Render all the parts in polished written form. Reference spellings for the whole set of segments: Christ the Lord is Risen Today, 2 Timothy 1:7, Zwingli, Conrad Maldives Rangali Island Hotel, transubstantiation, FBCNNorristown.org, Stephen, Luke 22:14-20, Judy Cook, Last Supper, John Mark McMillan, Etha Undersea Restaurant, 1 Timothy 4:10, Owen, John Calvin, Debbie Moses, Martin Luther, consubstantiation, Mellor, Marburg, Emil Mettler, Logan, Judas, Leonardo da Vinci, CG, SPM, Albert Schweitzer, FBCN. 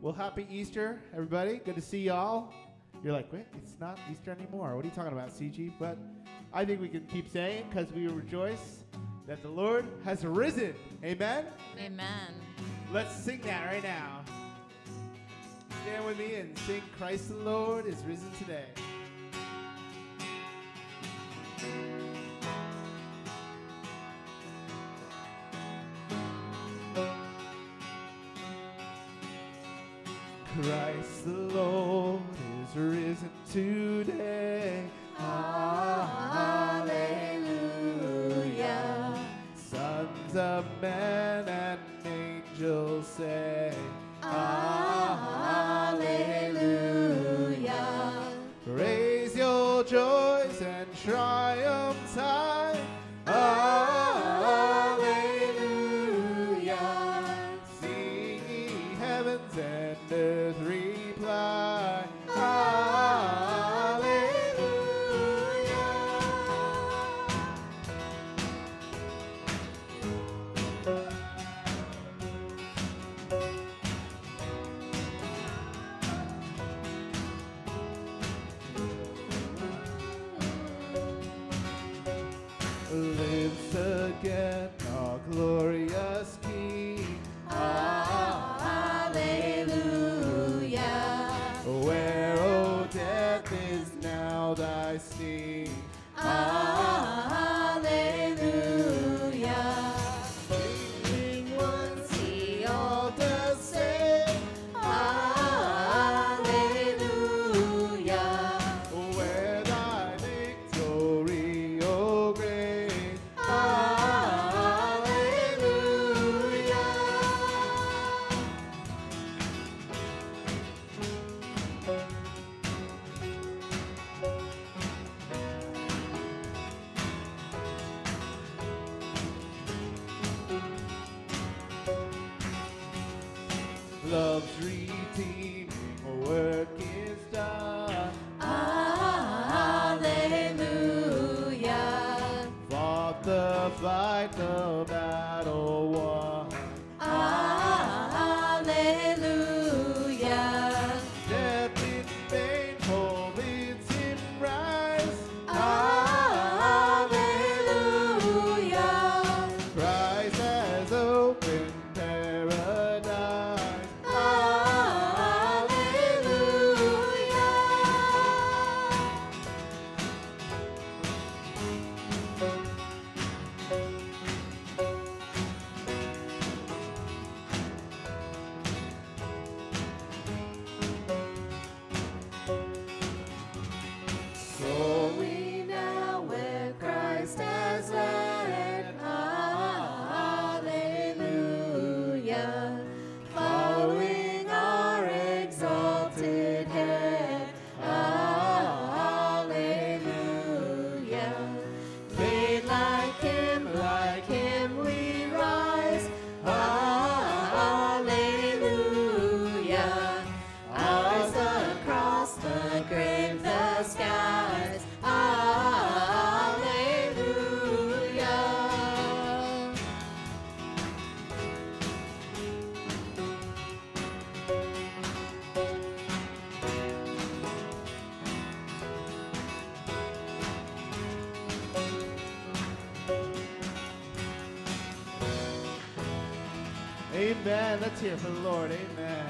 Well, happy Easter, everybody. Good to see y'all. You're like, wait, it's not Easter anymore. What are you talking about, CG? But I think we can keep saying, because we rejoice that the Lord has risen. Amen? Amen. Let's sing that right now. Stand with me and sing, Christ the Lord is risen today. Christ the Lord is risen today. Hallelujah. Sons of men and angels say, Hallelujah. Raise your joys and triumphs high. Amen. Let's hear it for the Lord. Amen.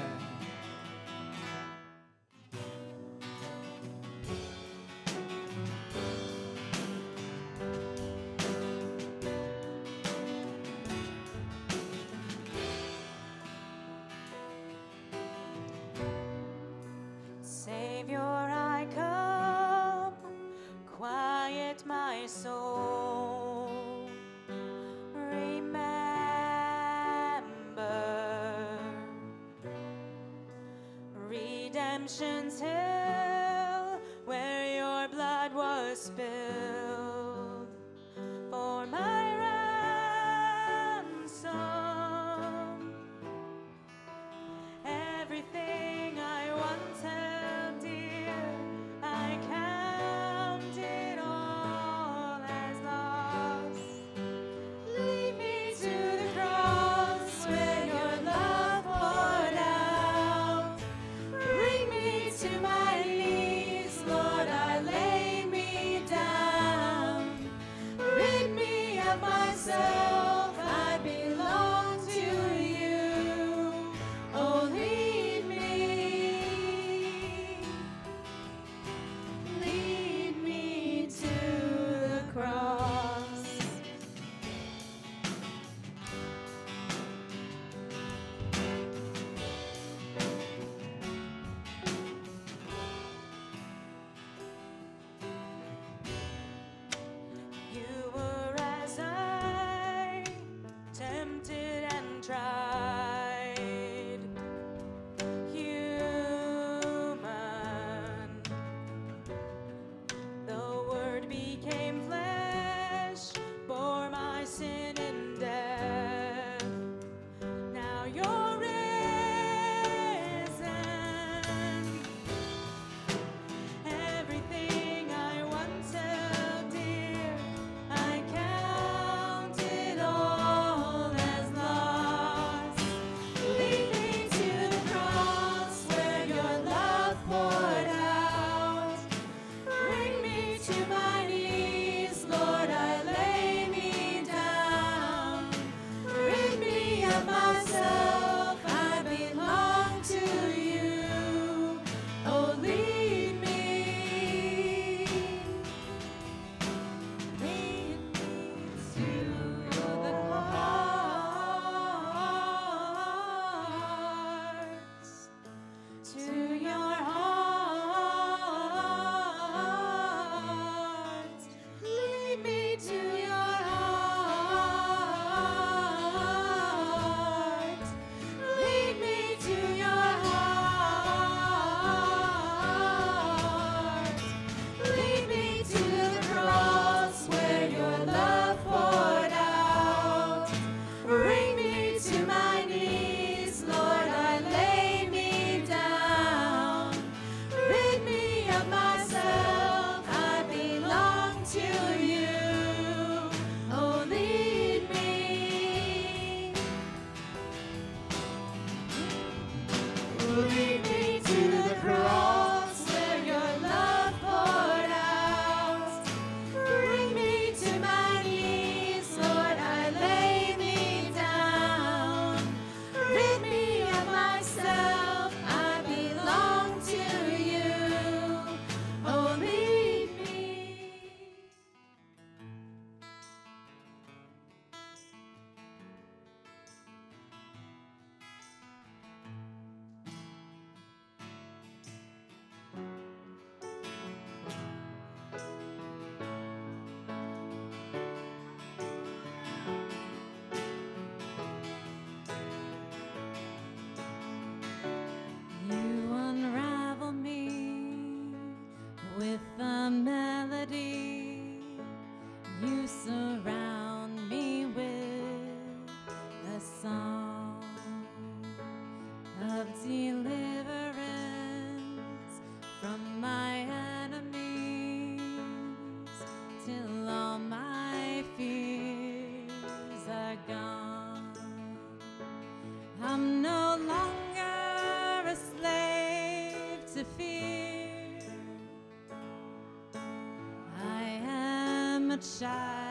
Child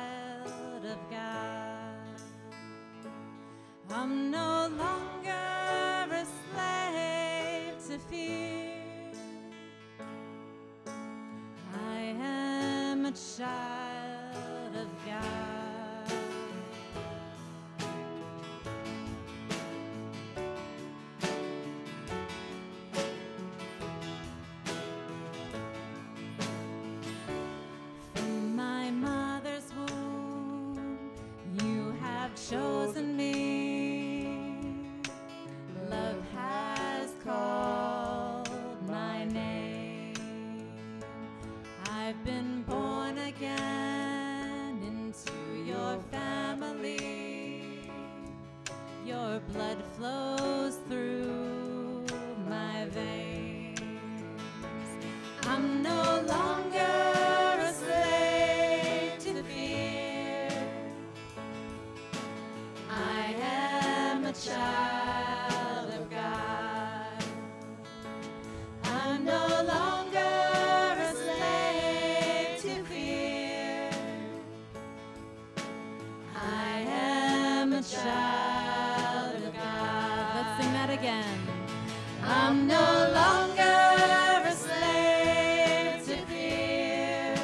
of God, I'm no longer a slave to fear. I am a child of God. From my mother chosen me, love has called my name. I've been born again into your family. Your blood flows through my veins. I'm no longer a slave to fear. I am a child of God. I'm no longer a slave to fear. I am a child of God. Let's sing that again. I'm no longer a slave to fear.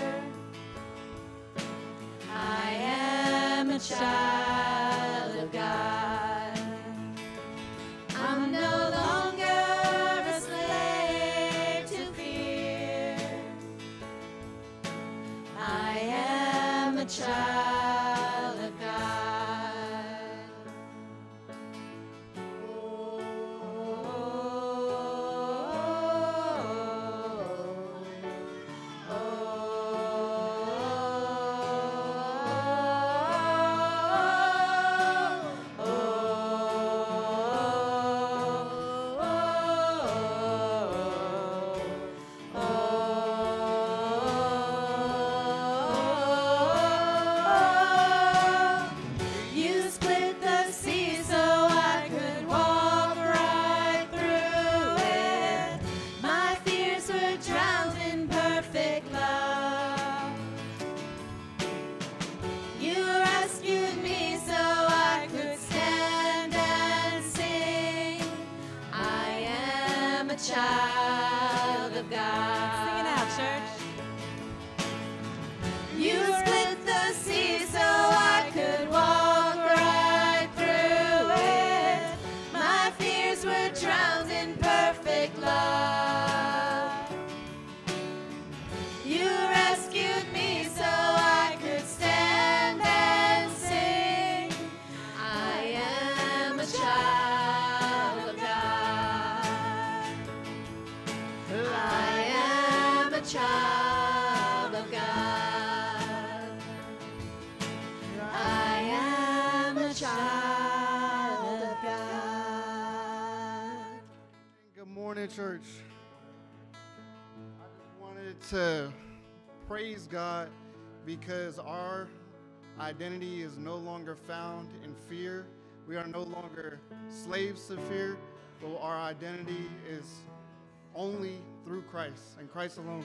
I am a child of God. I'm no longer a slave to fear. I am a child of God. You split the sea so I could walk right through it. My fears were drowned in perfect love. You rescued me so I could stand and sing. I am a child of God. Sing it out, church. You split the sea so I could walk right through it. My fears were drowned in perfect love. You rescued me so I could stand and sing. I am a child of God. I am a child of God. I am a child of God. Good morning, church. I just wanted to praise God because our identity is no longer found in fear. We are no longer slaves to fear, but our identity is only through Christ and Christ alone.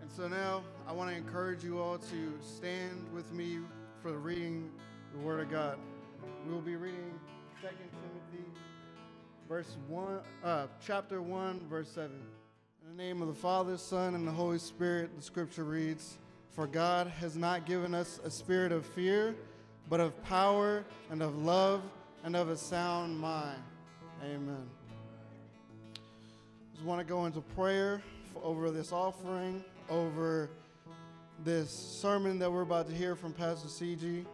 And so now I want to encourage you all to stand with me for reading the Word of God. We'll be reading 2 Timothy chapter 1, verse 7. In the name of the Father, Son, and the Holy Spirit, the Scripture reads, "For God has not given us a spirit of fear, but of power and of love and of a sound mind." Amen. I just want to go into prayer over this offering, over this sermon that we're about to hear from Pastor CG,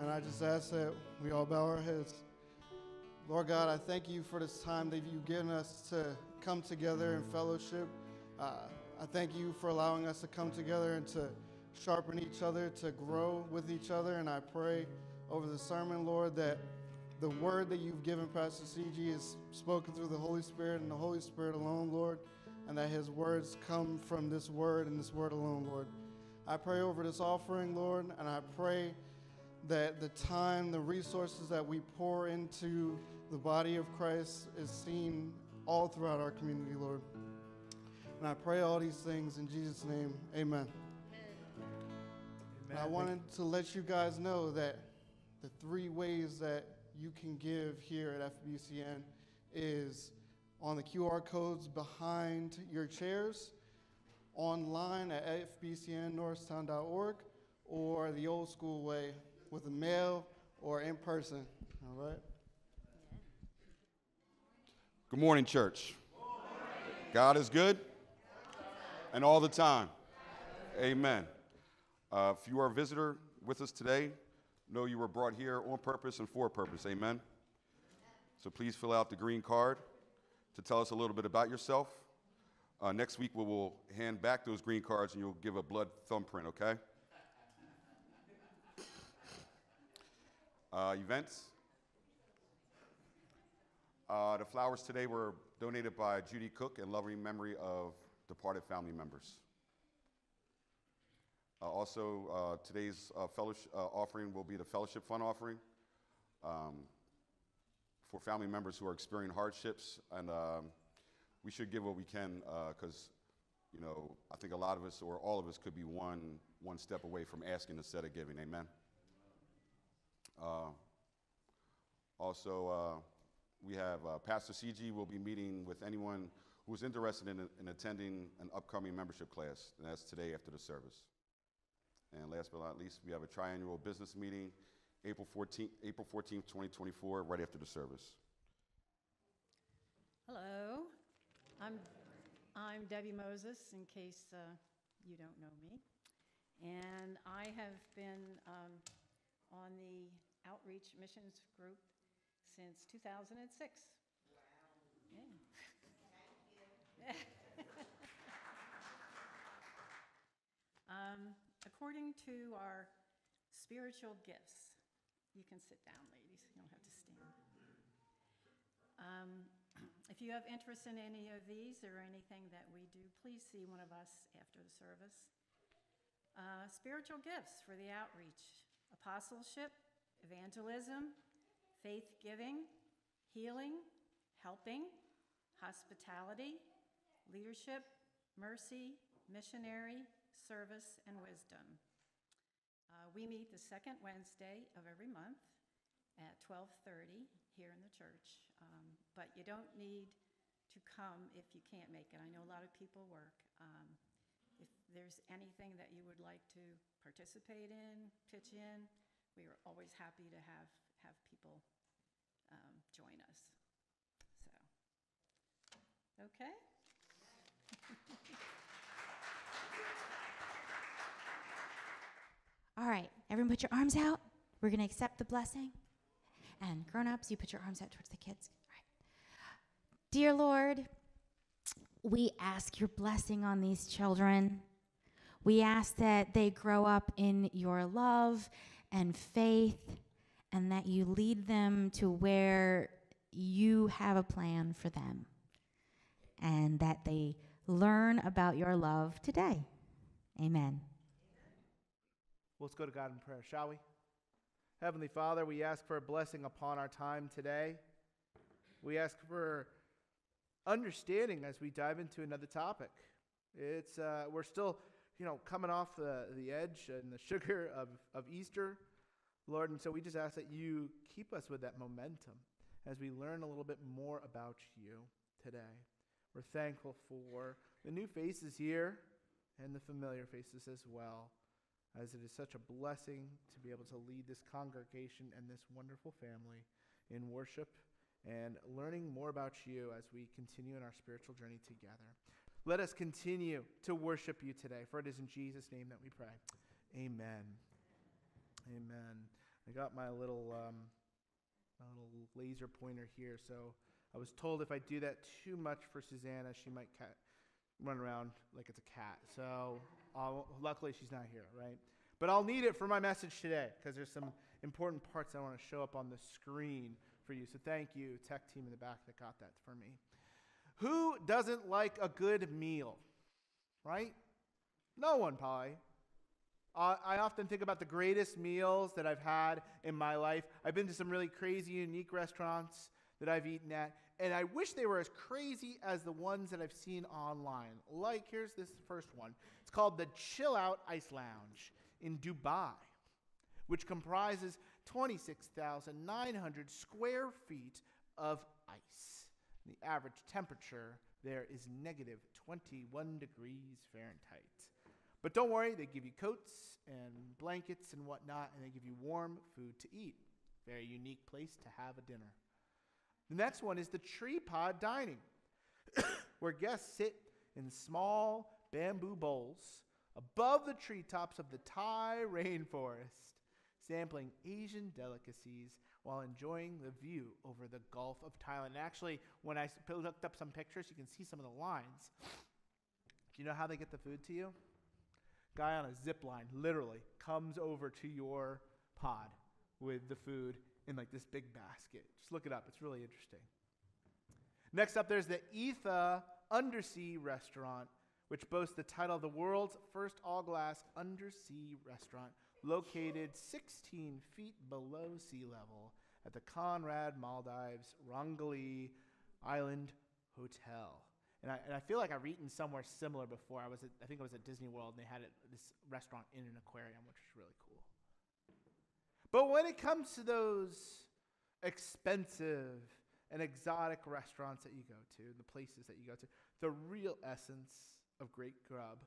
and I just ask that we all bow our heads. Lord God, I thank you for this time that you've given us to come together in fellowship. I thank you for allowing us to come together and to sharpen each other, to grow with each other, and I pray over the sermon, Lord, that the word that you've given Pastor CG is spoken through the Holy Spirit and the Holy Spirit alone, Lord, and that his words come from this word and this word alone, Lord. I pray over this offering, Lord, and I pray that the time, the resources that we pour into the body of Christ is seen all throughout our community, Lord. And I pray all these things in Jesus' name, amen. And I wanted to let you guys know that the three ways that you can give here at FBCN is on the QR codes behind your chairs, online at FBCNNorristown.org, or the old school way with a mail or in person. All right. Good morning, church. God is good and all the time. Amen. If you are a visitor with us today, know you were brought here on purpose and for a purpose. Amen. So please fill out the green card to tell us a little bit about yourself. Next week we will hand back those green cards and you'll give a blood thumbprint, okay? Events. The flowers today were donated by Judy Cook in loving memory of departed family members. Also, today's offering will be the fellowship fund offering for family members who are experiencing hardships, and we should give what we can because, you know, I think a lot of us or all of us could be one step away from asking instead of giving. Amen. Also, we have Pastor CG will be meeting with anyone who is interested in attending an upcoming membership class, and that's today after the service. And last but not least, we have a triennial business meeting, April 14th, 2024, right after the service. Hello, I'm Debbie Moses, in case you don't know me. And I have been on the outreach missions group since 2006. Wow. Yeah. Thank you. According to our spiritual gifts, you can sit down, ladies. You don't have to stand. If you have interest in any of these or anything that we do, please see one of us after the service. Spiritual gifts for the outreach: apostleship, evangelism, faith giving, healing, helping, hospitality, leadership, mercy, missionary, service, and wisdom. We meet the second Wednesday of every month at 12:30 here in the church, but you don't need to come if you can't make it. I know a lot of people work. If there's anything that you would like to participate in, pitch in, we are always happy to have people join us. So, okay. All right, everyone put your arms out. We're going to accept the blessing. And grown-ups, you put your arms out towards the kids. All right. Dear Lord, we ask your blessing on these children. We ask that they grow up in your love and faith, and that you lead them to where you have a plan for them, and that they learn about your love today. Amen. Let's go to God in prayer, shall we? Heavenly Father, we ask for a blessing upon our time today. We ask for understanding as we dive into another topic. It's we're still, coming off the edge and the sugar of Easter, Lord, and so we just ask that you keep us with that momentum as we learn a little bit more about you today. We're thankful for the new faces here and the familiar faces as well, as it is such a blessing to be able to lead this congregation and this wonderful family in worship and learning more about you as we continue in our spiritual journey together. Let us continue to worship you today, for it is in Jesus' name that we pray. Amen. Amen. I got my little laser pointer here, so I was told if I do that too much for Susanna, she might run around like it's a cat. So luckily she's not here, right? But I'll need it for my message today, because there's some important parts I want to show up on the screen for you. So thank you, tech team in the back that got that for me. Who doesn't like a good meal, right? No one, probably. I often think about the greatest meals that I've had in my life. I've been to some really crazy, unique restaurants that I've eaten at, and I wish they were as crazy as the ones that I've seen online. Like, here's this first one. It's called the Chill Out Ice Lounge in Dubai, which comprises 26,900 square feet of ice. The average temperature there is negative 21 degrees Fahrenheit. But don't worry, they give you coats and blankets and whatnot, and they give you warm food to eat. Very unique place to have a dinner. The next one is the tree pod dining, where guests sit in small bamboo bowls above the treetops of the Thai rainforest, sampling Asian delicacies while enjoying the view over the Gulf of Thailand. And actually, when I looked up some pictures, you can see some of the lines. Do you know how they get the food to you? Guy on a zip line literally comes over to your pod with the food in like this big basket. Just look it up. It's really interesting. Next up, there's the Etha Undersea Restaurant, which boasts the title of the world's first all-glass undersea restaurant, located 16 feet below sea level at the Conrad Maldives Rangali Island Hotel. And I feel like I've eaten somewhere similar before. I think I was at Disney World, and they had this restaurant in an aquarium, which was really cool. But when it comes to those expensive and exotic restaurants that you go to, the places that you go to, the real essence of great grub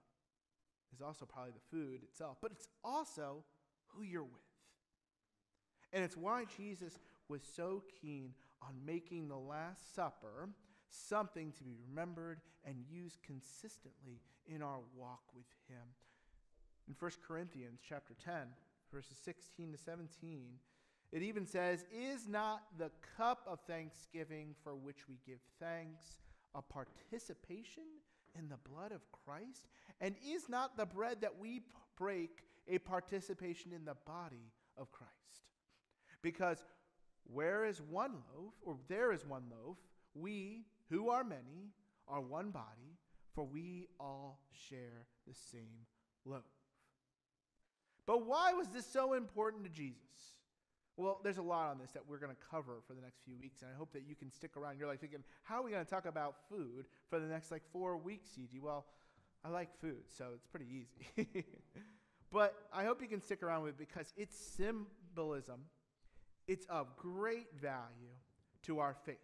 is also probably the food itself, but it's also who you're with. And it's why Jesus was so keen on making the Last Supper something to be remembered and used consistently in our walk with him. In 1 Corinthians chapter 10, verses 16 to 17, it even says, "Is not the cup of thanksgiving for which we give thanks a participation in the blood of Christ? And is not the bread that we break a participation in the body of Christ? Because there is one loaf, we, who are many, are one body, for we all share the same loaf." But why was this so important to Jesus? Well, there's a lot on this that we're going to cover for the next few weeks, and I hope that you can stick around. You're like thinking, how are we going to talk about food for the next 4 weeks, CG? Well, I like food, so it's pretty easy. But I hope you can stick around with it, because it's symbolism. It's of great value to our faith.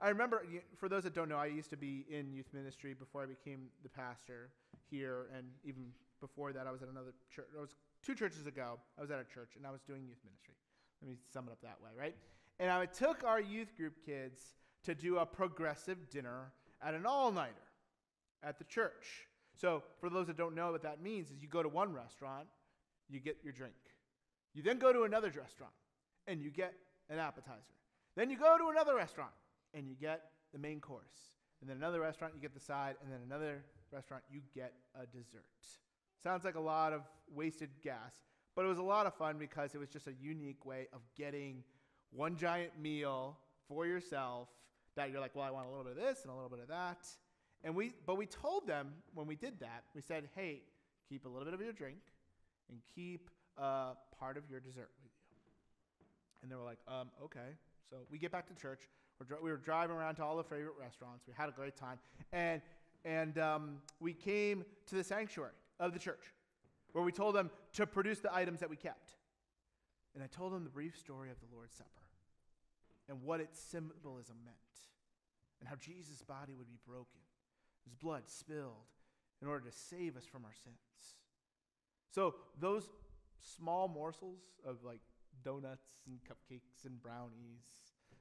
I remember, for those that don't know, I used to be in youth ministry before I became the pastor here, and even before that, I was at another church. It was 2 churches ago. I was at a church, and I was doing youth ministry. Let me sum it up that way, right? And I took our youth group kids to do a progressive dinner at an all-nighter at the church. So for those that don't know what that means is you go to one restaurant, you get your drink. You then go to another restaurant, and you get an appetizer. Then you go to another restaurant, and you get the main course. And then another restaurant, you get the side. And then another restaurant, you get a dessert. Sounds like a lot of wasted gas. But it was a lot of fun because it was just a unique way of getting one giant meal for yourself that you're like, well, I want a little bit of this and a little bit of that. But we told them when we did that, we said, hey, keep a little bit of your drink and keep part of your dessert with you. And they were like, okay. So we get back to church. We were driving around to all the favorite restaurants. We had a great time. And we came to the sanctuary of the church, where we told them to produce the items that we kept. And I told them the brief story of the Lord's Supper and what its symbolism meant and how Jesus' body would be broken, his blood spilled in order to save us from our sins. So those small morsels of like donuts and cupcakes and brownies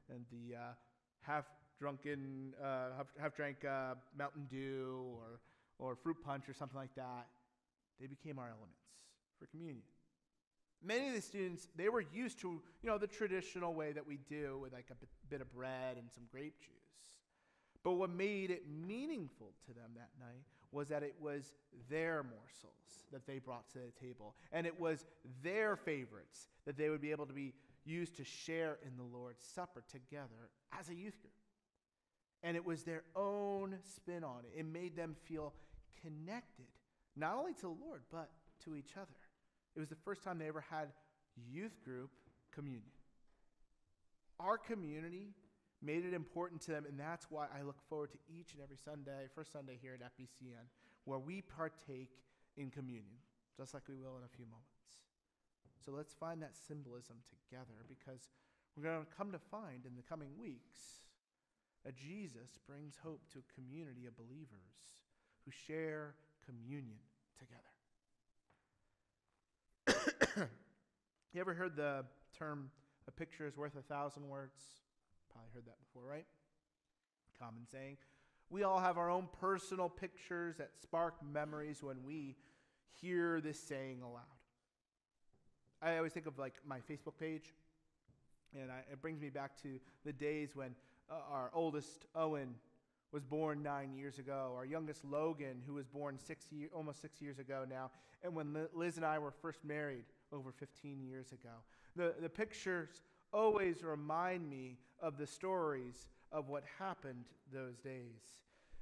and the half-drank Mountain Dew or fruit punch or something like that, they became our elements for communion. Many of the students, they were used to, the traditional way that we do with like a bit of bread and some grape juice. But what made it meaningful to them that night was that it was their morsels that they brought to the table. And it was their favorites that they would be able to be used to share in the Lord's Supper together as a youth group. And it was their own spin on it. It made them feel connected, not only to the Lord, but to each other. It was the first time they ever had youth group communion. Our community made it important to them, and that's why I look forward to each and every Sunday, first Sunday here at FBCN, where we partake in communion, just like we will in a few moments. So let's find that symbolism together, because we're going to come to find in the coming weeks that Jesus brings hope to a community of believers who share communion together. You ever heard the term, a picture is worth 1,000 words? Probably heard that before, right? Common saying. We all have our own personal pictures that spark memories when we hear this saying aloud. I always think of like my Facebook page, and it brings me back to the days when our oldest, Owen, was born 9 years ago, our youngest Logan, who was born almost 6 years ago now, and when Liz and I were first married over 15 years ago. The pictures always remind me of the stories of what happened those days.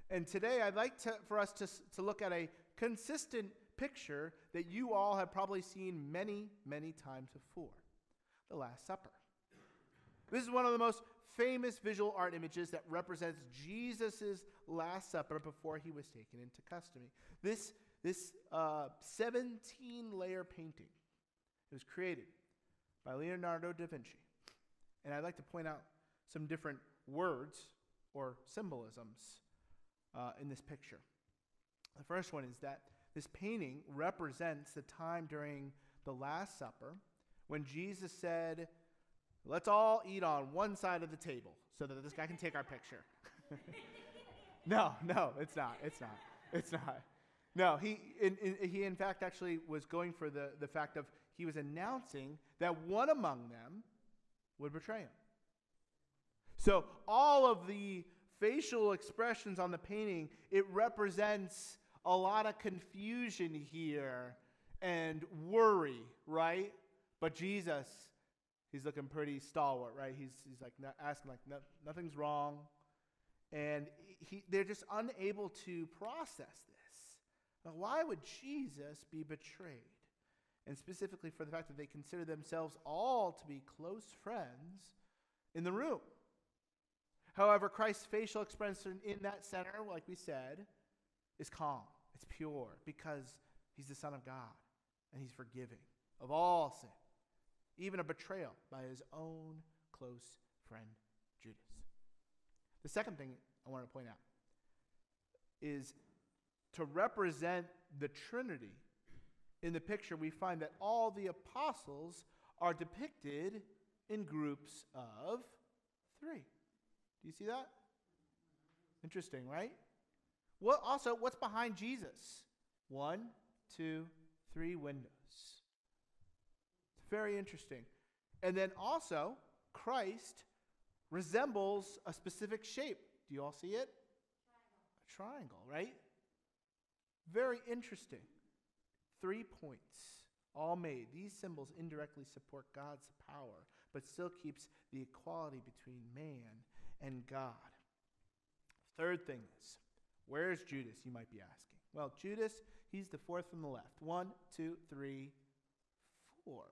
And today I'd like for us to look at a consistent picture that you all have probably seen many, many times before, the Last Supper. This is one of the most famous visual art images that represents Jesus' Last Supper before he was taken into custody. This 17-layer painting, it was created by Leonardo da Vinci. And I'd like to point out some different words or symbolisms in this picture. The first one is that this painting represents the time during the Last Supper when Jesus said, "Let's all eat on one side of the table so that this guy can take our picture." No, it's not. No, he in fact actually was going for the fact of he was announcing that one among them would betray him. So all of the facial expressions on the painting, it represents a lot of confusion here and worry, right? But Jesus, he's looking pretty stalwart, right? He's like asking like nothing's wrong, and they're just unable to process this. Now, why would Jesus be betrayed? And specifically for the fact that they consider themselves all to be close friends in the room. However, Christ's facial expression in that center, like we said, is calm. It's pure because he's the Son of God and he's forgiving of all sin. Even a betrayal by his own close friend, Judas. The second thing I want to point out is to represent the Trinity. In the picture, we find that all the apostles are depicted in groups of three. Do you see that? Interesting, right? Well, also, what's behind Jesus? 1, 2, 3 windows. Very interesting. And then also, Christ resembles a specific shape. Do you all see it? A triangle, right? Very interesting. 3 points, all made. These symbols indirectly support God's power, but still keeps the equality between man and God. Third thing is, where's Judas, you might be asking? Well, Judas, he's the fourth from the left. 1, 2, 3, 4.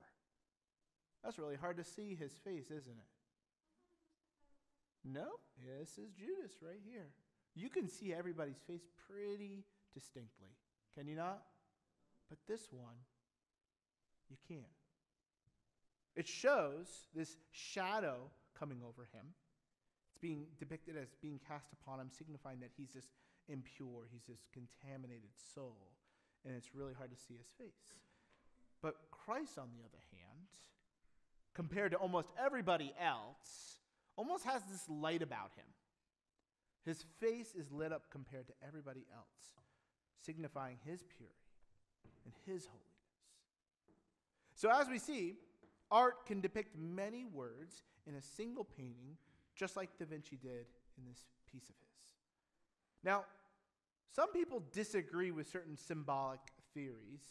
That's really hard to see his face, isn't it? No, this is Judas right here. You can see everybody's face pretty distinctly. Can you not? But this one, you can. It shows this shadow coming over him. It's being depicted as being cast upon him, signifying that he's this impure, he's this contaminated soul, and it's really hard to see his face. But Christ, on the other hand, compared to almost everybody else, almost has this light about him. His face is lit up compared to everybody else, signifying his purity and his holiness. So as we see, art can depict many words in a single painting, just like Da Vinci did in this piece of his. Now, some people disagree with certain symbolic theories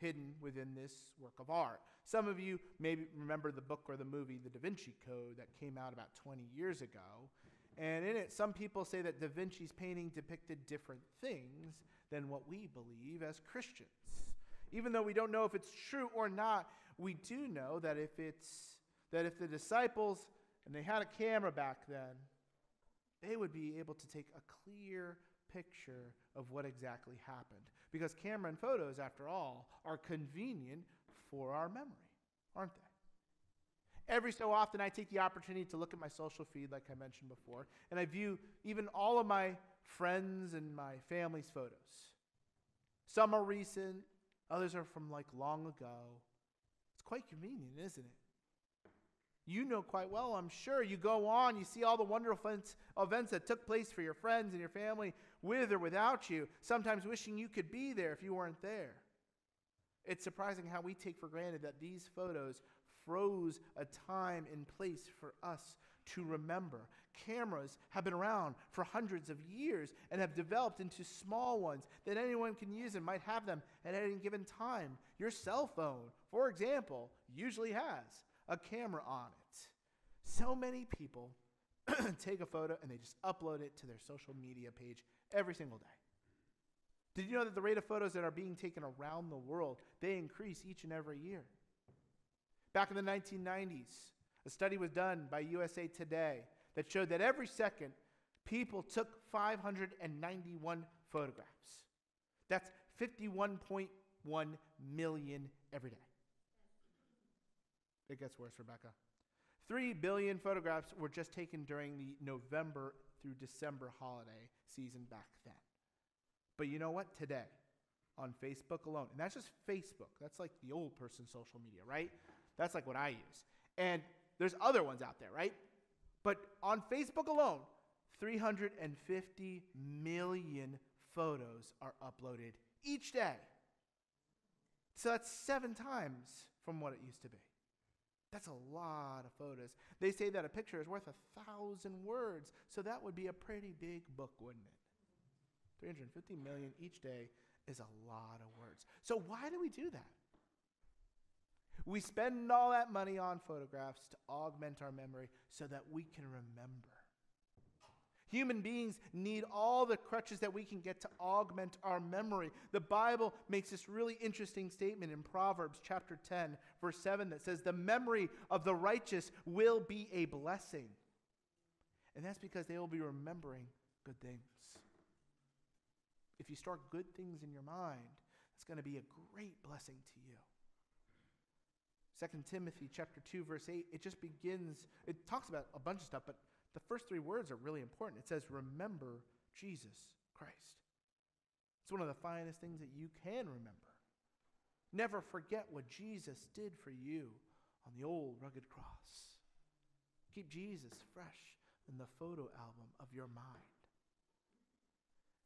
hidden within this work of art. Some of you maybe remember the book or the movie, The Da Vinci Code, that came out about 20 years ago. And in it, some people say that Da Vinci's painting depicted different things than what we believe as Christians. Even though we don't know if it's true or not, we do know that if the disciples, and they had a camera back then, they would be able to take a clear picture of what exactly happened. Because camera and photos, after all, are convenient for our memory, aren't they? Every so often, I take the opportunity to look at my social feed, like I mentioned before, and I view even all of my friends and my family's photos. Some are recent, others are from like long ago. It's quite convenient, isn't it? You know quite well, I'm sure. You go on, you see all the wonderful events that took place for your friends and your family, with or without you, sometimes wishing you could be there if you weren't there. It's surprising how we take for granted that these photos froze a time and place for us to remember. Cameras have been around for hundreds of years and have developed into small ones that anyone can use and might have them at any given time. Your cell phone, for example, usually has a camera on it. So many people take a photo and they just upload it to their social media page every single day. Did you know that the rate of photos that are being taken around the world, they increase each and every year? Back in the 1990s, a study was done by USA Today that showed that every second, people took 591 photographs. That's 51.1 million every day. It gets worse, Rebecca. 3 billion photographs were just taken during the November through December holiday season back then. But you know what? Today, on Facebook alone, and that's just Facebook. That's like the old person social media, right? That's like what I use. And there's other ones out there, right? But on Facebook alone, 350 million photos are uploaded each day. So that's 7 times from what it used to be. That's a lot of photos. They say that a picture is worth 1,000 words, so that would be a pretty big book, wouldn't it? 350 million each day is a lot of words. So why do we do that? We spend all that money on photographs to augment our memory so that we can remember. Human beings need all the crutches that we can get to augment our memory. The Bible makes this really interesting statement in Proverbs chapter 10, verse 7 that says, "The memory of the righteous will be a blessing." And that's because they will be remembering good things. If you store good things in your mind, it's going to be a great blessing to you. 2 Timothy chapter 2, verse 8, it just begins, it talks about a bunch of stuff, but the first 3 words are really important. It says, remember Jesus Christ. It's one of the finest things that you can remember. Never forget what Jesus did for you on the old rugged cross. Keep Jesus fresh in the photo album of your mind.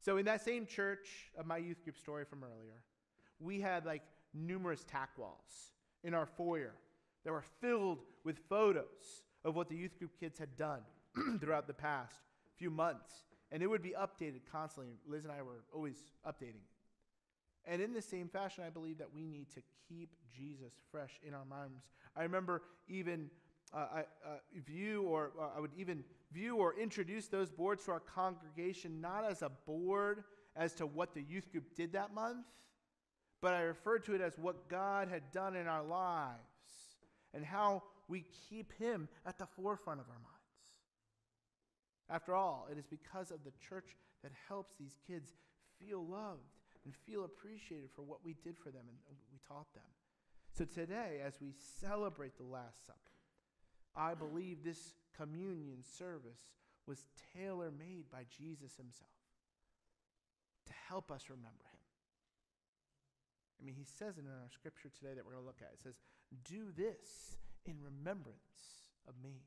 So in that same church of my youth group story from earlier, we had like numerous tack walls in our foyer that were filled with photos of what the youth group kids had done throughout the past few months. And it would be updated constantly. Liz and I were always updating it. And in the same fashion, I believe that we need to keep Jesus fresh in our minds. I remember even I would even view or introduce those boards to our congregation, not as a board as to what the youth group did that month, but I referred to it as what God had done in our lives and how we keep him at the forefront of our minds. After all, it is because of the church that helps these kids feel loved and feel appreciated for what we did for them and we taught them. So today, as we celebrate the Last Supper, I believe this communion service was tailor-made by Jesus himself to help us remember him. I mean, he says it in our scripture today that we're going to look at. It says, do this in remembrance of me.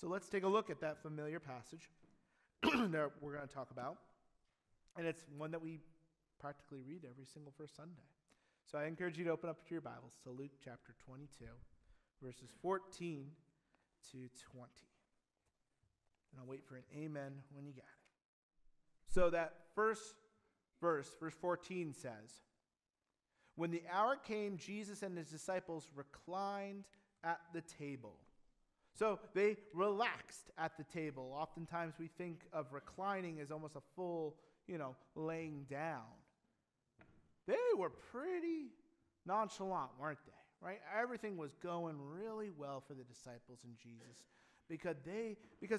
So let's take a look at that familiar passage that we're going to talk about. And it's one that we practically read every single first Sunday. So I encourage you to open up your Bibles to Luke chapter 22, verses 14 to 20. And I'll wait for an amen when you got it. So that first verse, verse 14 says, when the hour came, Jesus and his disciples reclined at the table. So they relaxed at the table. Oftentimes we think of reclining as almost a full, laying down. They were pretty nonchalant, weren't they? Right? Everything was going really well for the disciples and Jesus because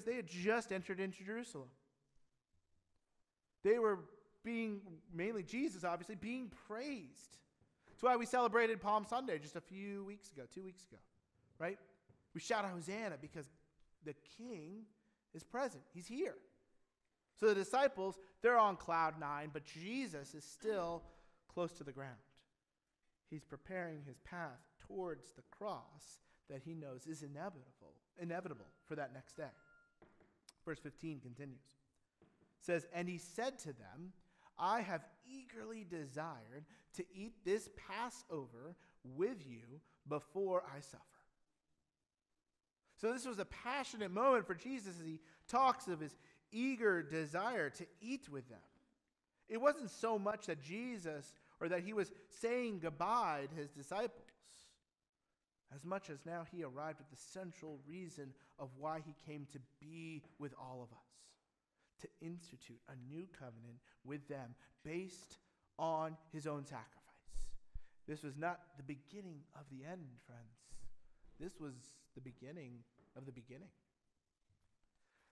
they had just entered into Jerusalem. They were being praised. That's why we celebrated Palm Sunday just a few weeks ago, 2 weeks ago, right? We shout Hosanna because the King is present. He's here. So the disciples, they're on cloud nine, but Jesus is still close to the ground. He's preparing his path towards the cross that he knows is inevitable for that next day. Verse 15 continues. It says, and he said to them, I have eagerly desired to eat this Passover with you before I suffer. So this was a passionate moment for Jesus as he talks of his eager desire to eat with them. It wasn't so much that Jesus or that he was saying goodbye to his disciples, as much as now he arrived at the central reason of why he came to be with all of us. To institute a new covenant with them based on his own sacrifice. This was not the beginning of the end, friends. This was the beginning of the beginning.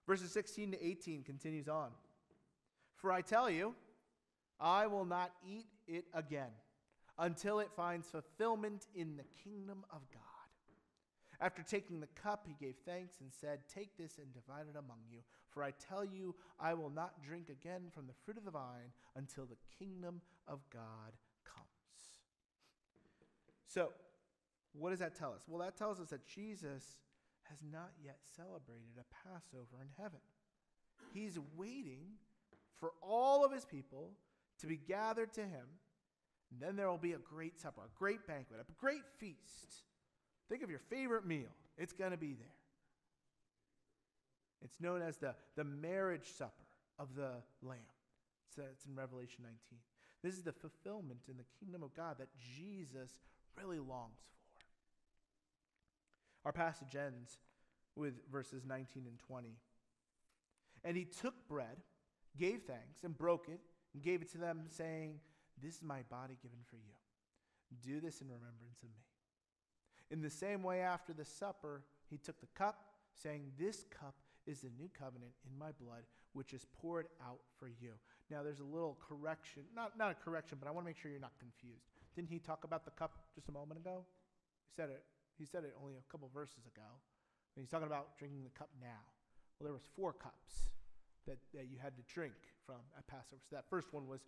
Verses 16 to 18 continues on. For I tell you, I will not eat it again until it finds fulfillment in the kingdom of God. After taking the cup, he gave thanks and said, take this and divide it among you. For I tell you, I will not drink again from the fruit of the vine until the kingdom of God comes. So, what does that tell us? Well, that tells us that Jesus has not yet celebrated a Passover in heaven. He's waiting for all of his people to be gathered to him. And then there will be a great supper, a great banquet, a great feast. Think of your favorite meal. It's going to be there. It's known as the marriage supper of the Lamb. It's in Revelation 19. This is the fulfillment in the kingdom of God that Jesus really longs for. Our passage ends with verses 19 and 20. And he took bread, gave thanks, and broke it, and gave it to them, saying, this is my body given for you. Do this in remembrance of me. In the same way, after the supper, he took the cup, saying, this cup is the new covenant in my blood, which is poured out for you. Now, there's a little correction. Not a correction, but I want to make sure you're not confused. Didn't he talk about the cup just a moment ago? He said it only a couple verses ago. And he's talking about drinking the cup now. Well, there was 4 cups that you had to drink from at Passover. So that first one was,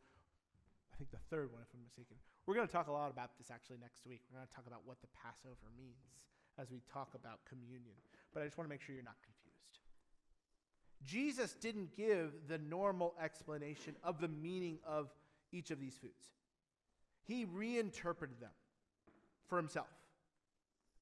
I think, the third one, if I'm mistaken. We're going to talk a lot about this actually next week. We're going to talk about what the Passover means as we talk about communion. But I just want to make sure you're not confused. Jesus didn't give the normal explanation of the meaning of each of these foods. He reinterpreted them for himself.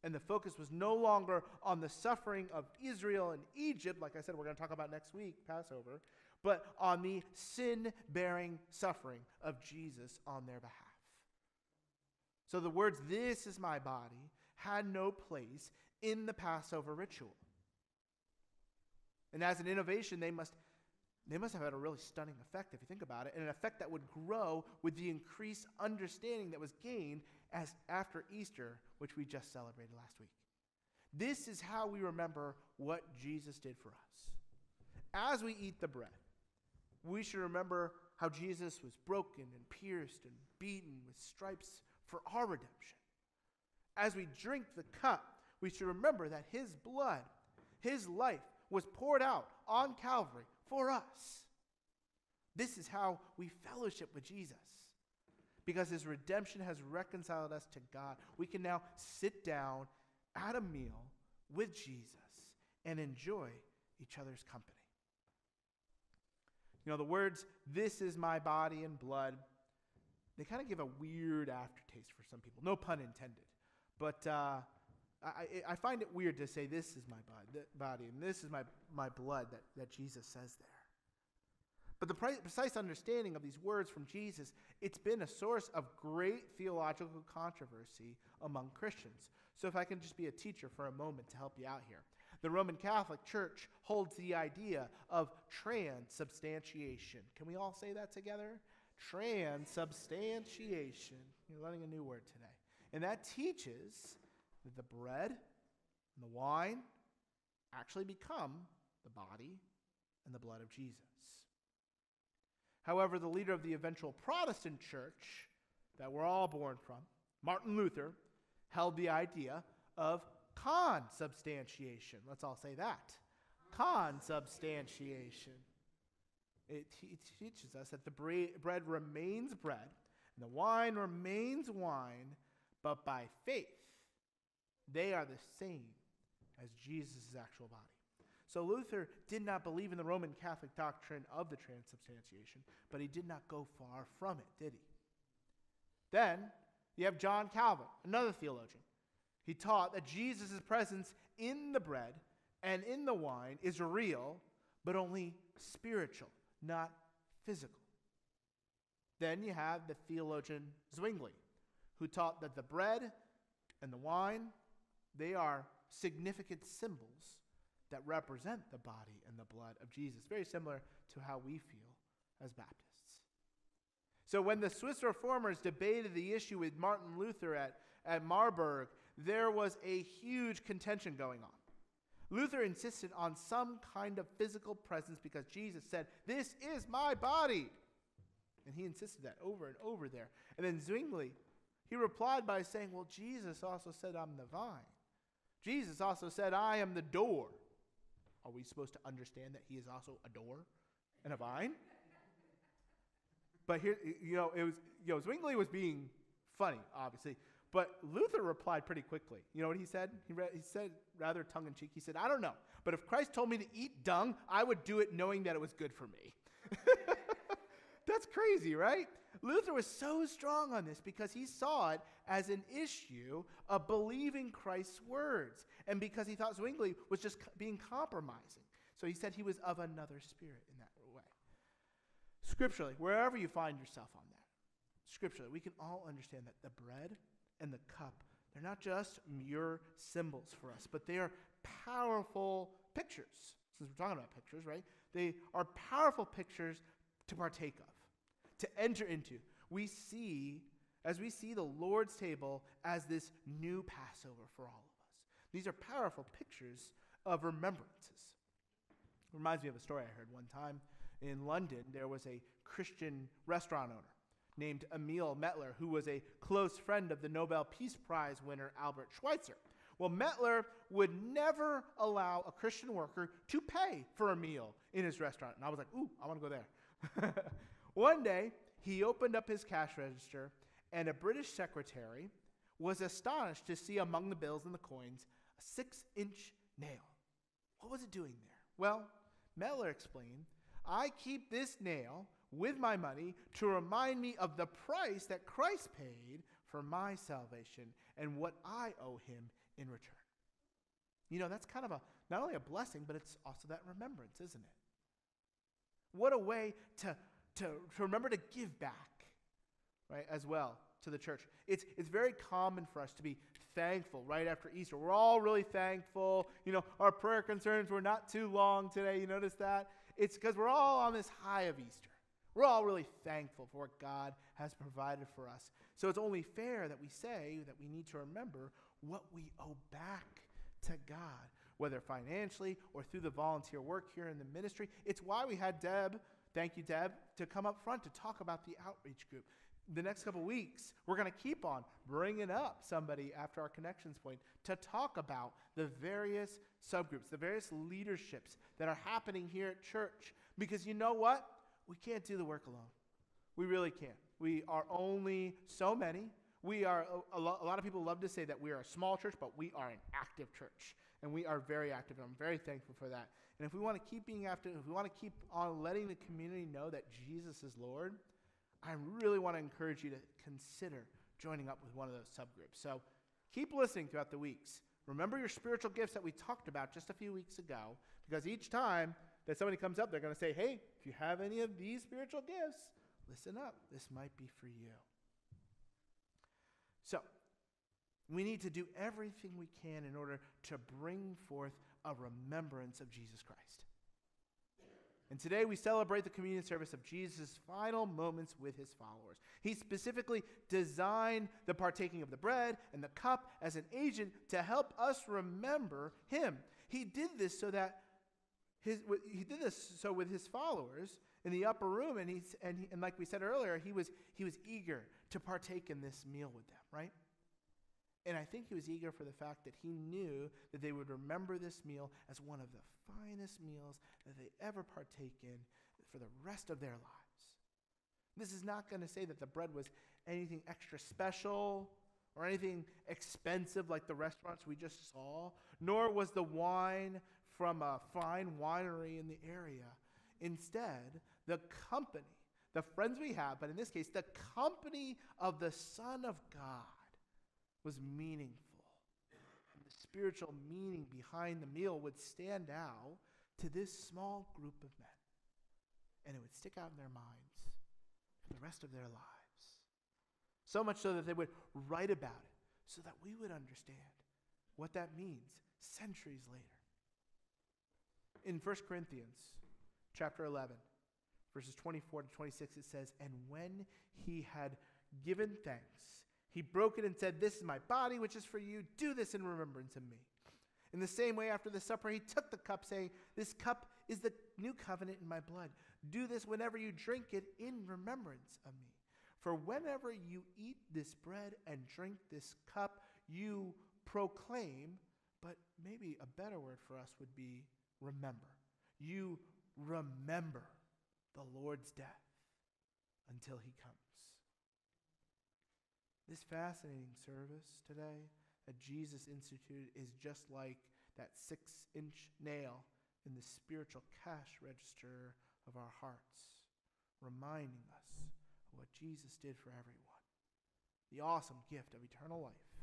And the focus was no longer on the suffering of Israel and Egypt, like I said, we're going to talk about next week, Passover, but on the sin-bearing suffering of Jesus on their behalf. So the words, this is my body, had no place in the Passover ritual. And as an innovation, they must have had a really stunning effect, if you think about it, and an effect that would grow with the increased understanding that was gained after Easter, which we just celebrated last week. This is how we remember what Jesus did for us. as we eat the bread, we should remember how Jesus was broken and pierced and beaten with stripes for our redemption. As we drink the cup, we should remember that his blood, his life, was poured out on Calvary for us. This is how we fellowship with Jesus. Because his redemption has reconciled us to God, we can now sit down at a meal with Jesus and enjoy each other's company. You know, the words, "This is my body and blood," they kind of give a weird aftertaste for some people. No pun intended. But I find it weird to say, "This is my body and this is my blood," that Jesus says there. But the precise understanding of these words from Jesus, it's been a source of great theological controversy among Christians. So if I can just be a teacher for a moment to help you out here. The Roman Catholic Church holds the idea of transubstantiation. Can we all say that together? Transubstantiation. You're learning a new word today. And that teaches that the bread and the wine actually become the body and the blood of Jesus. However, the leader of the eventual Protestant church that we're all born from, Martin Luther, held the idea of consubstantiation. Let's all say that. Consubstantiation. It teaches us that the bread remains bread and the wine remains wine, but by faith, they are the same as Jesus' actual body. So Luther did not believe in the Roman Catholic doctrine of the transubstantiation, but he did not go far from it, did he? Then you have John Calvin, another theologian. He taught that Jesus' presence in the bread and in the wine is real, but only spiritual, not physical. Then you have the theologian Zwingli, who taught that the bread and the wine, they are significant symbols that represent the body and the blood of Jesus, very similar to how we feel as Baptists. So when the Swiss reformers debated the issue with Martin Luther at Marburg, there was a huge contention going on. Luther insisted on some kind of physical presence because Jesus said, "This is my body." And he insisted that over and over there. And then Zwingli, he replied by saying, "Well, Jesus also said, 'I'm the vine.' Jesus also said, 'I am the door.'" Are we supposed to understand that he is also a door and a vine? But here, Zwingli was being funny, obviously. But Luther replied pretty quickly. You know what he said? He said, rather tongue-in-cheek, he said, "I don't know, but if Christ told me to eat dung, I would do it knowing that it was good for me." That's crazy, right? Luther was so strong on this because he saw it as an issue of believing Christ's words, and because he thought Zwingli was just being compromising. So he said he was of another spirit in that way. Scripturally, wherever you find yourself on that, scripturally, we can all understand that the bread and the cup, they're not just mere symbols for us, but they are powerful pictures. Since we're talking about pictures, right? They are powerful pictures to partake of, to enter into. We see the Lord's table as this new Passover for all of us. These are powerful pictures of remembrances. It reminds me of a story I heard one time in London. There was a Christian restaurant owner named Emil Mettler, who was a close friend of the Nobel Peace Prize winner Albert Schweitzer. Well, Mettler would never allow a Christian worker to pay for a meal in his restaurant. And I was like, "Ooh, I want to go there." One day, he opened up his cash register, and a British secretary was astonished to see among the bills and the coins a 6-inch nail. What was it doing there? Well, Mellor explained, "I keep this nail with my money to remind me of the price that Christ paid for my salvation and what I owe him in return." You know, that's kind of not only a blessing, but it's also that remembrance, isn't it? What a way to remember to give back, right, as well to the church. It's very common for us to be thankful right after Easter. We're all really thankful. You know, our prayer concerns were not too long today. You notice that? It's because we're all on this high of Easter. We're all really thankful for what God has provided for us. So it's only fair that we say that we need to remember what we owe back to God. whether financially or through the volunteer work here in the ministry. It's why we had Deb, thank you Deb, to come up front to talk about the outreach group. The next couple weeks, we're going to keep on bringing up somebody after our connections point to talk about the various subgroups, the various leaderships that are happening here at church. Because you know what? We can't do the work alone. We really can't. We are only so many. We are, a lot of people love to say that we are a small church, but we are an active church. And we are very active, and I'm very thankful for that. And if we want to keep being active, if we want to keep on letting the community know that Jesus is Lord, I really want to encourage you to consider joining up with one of those subgroups. So keep listening throughout the weeks. Remember your spiritual gifts that we talked about just a few weeks ago, because each time that somebody comes up, they're going to say, hey, if you have any of these spiritual gifts, listen up. This might be for you. So we need to do everything we can in order to bring forth a remembrance of Jesus Christ. And today we celebrate the communion service of Jesus' final moments with his followers. He specifically designed the partaking of the bread and the cup as an agent to help us remember him. He did this so that with his followers in the upper room, and like we said earlier, he was eager to partake in this meal with them, right? And I think he was eager for the fact that he knew that they would remember this meal as one of the finest meals that they ever partake in for the rest of their lives. This is not going to say that the bread was anything extra special or anything expensive like the restaurants we just saw, nor was the wine from a fine winery in the area. Instead, the friends we have, but in this case, the company of the Son of God, was meaningful. And the spiritual meaning behind the meal would stand out to this small group of men. And it would stick out in their minds for the rest of their lives. So much so that they would write about it so that we would understand what that means centuries later. In 1 Corinthians chapter 11, verses 24 to 26, it says, "And when he had given thanks, he broke it and said, 'This is my body, which is for you. Do this in remembrance of me.' In the same way, after the supper, he took the cup, saying, 'This cup is the new covenant in my blood. Do this whenever you drink it in remembrance of me. For whenever you eat this bread and drink this cup, you proclaim,'" but maybe a better word for us would be remember. "You remember the Lord's death until he comes." This fascinating service today that Jesus instituted is just like that 6-inch nail in the spiritual cash register of our hearts, reminding us of what Jesus did for everyone, the awesome gift of eternal life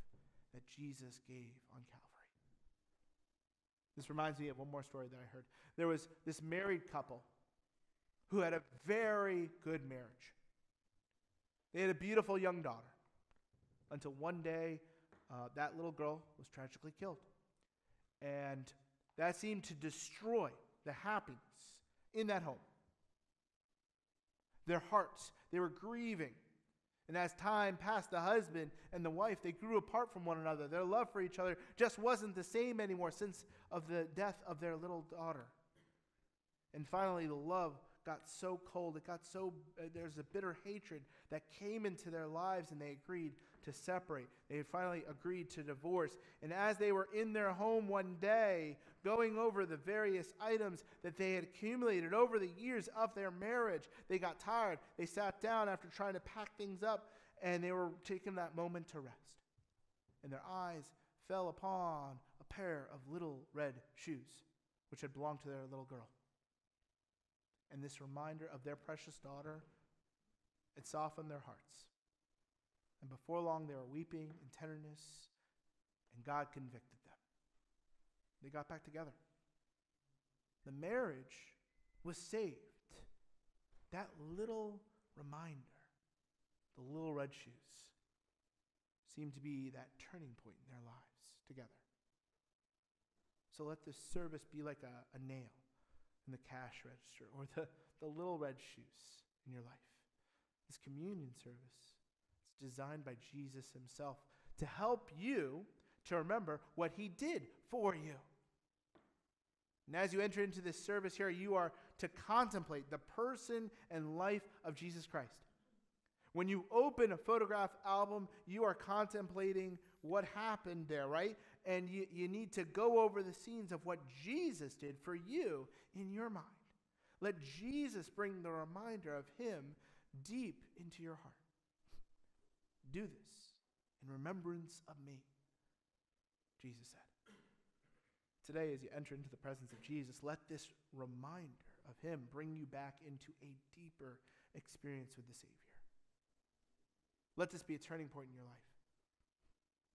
that Jesus gave on Calvary. This reminds me of one more story that I heard. There was this married couple who had a very good marriage. They had a beautiful young daughter, until one day that little girl was tragically killed. And that seemed to destroy the happiness in that home. Their hearts, they were grieving. And as time passed, the husband and the wife, they grew apart from one another. Their love for each other just wasn't the same anymore since of the death of their little daughter. And finally, the love got so cold, there's a bitter hatred that came into their lives, and they agreed to separate. They finally agreed to divorce. And as they were in their home one day, going over the various items that they had accumulated over the years of their marriage, they got tired. They sat down after trying to pack things up, and they were taking that moment to rest. And their eyes fell upon a pair of little red shoes, which had belonged to their little girl. And this reminder of their precious daughter, it softened their hearts. And before long, they were weeping in tenderness, and God convicted them. They got back together. The marriage was saved. That little reminder, the little red shoes, seemed to be that turning point in their lives together. So let this service be like a nail in the cash register, or the little red shoes in your life. This communion service is designed by Jesus himself to help you to remember what he did for you. And as you enter into this service here, you are to contemplate the person and life of Jesus Christ. When you open a photograph album, you are contemplating what happened there, right? And you need to go over the scenes of what Jesus did for you in your mind. Let Jesus bring the reminder of him deep into your heart. Do this in remembrance of me, Jesus said. Today, as you enter into the presence of Jesus, let this reminder of him bring you back into a deeper experience with the Savior. Let this be a turning point in your life.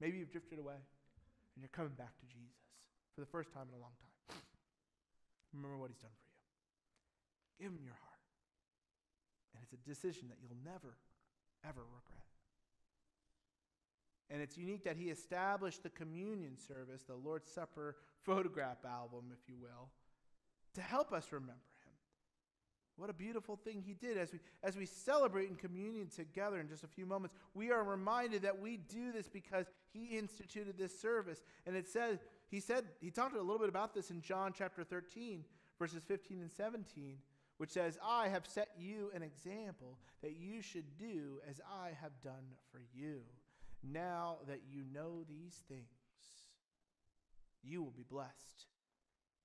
Maybe you've drifted away and you're coming back to Jesus for the first time in a long time. Remember what he's done for you. Give him your heart. And it's a decision that you'll never, ever regret. And it's unique that he established the communion service, the Lord's Supper photograph album, if you will, to help us remember him. What a beautiful thing he did. As we celebrate in communion together in just a few moments, we are reminded that we do this because he instituted this service. And it says, he talked a little bit about this in John chapter 13, verses 15 and 17, which says, I have set you an example that you should do as I have done for you. Now that you know these things, you will be blessed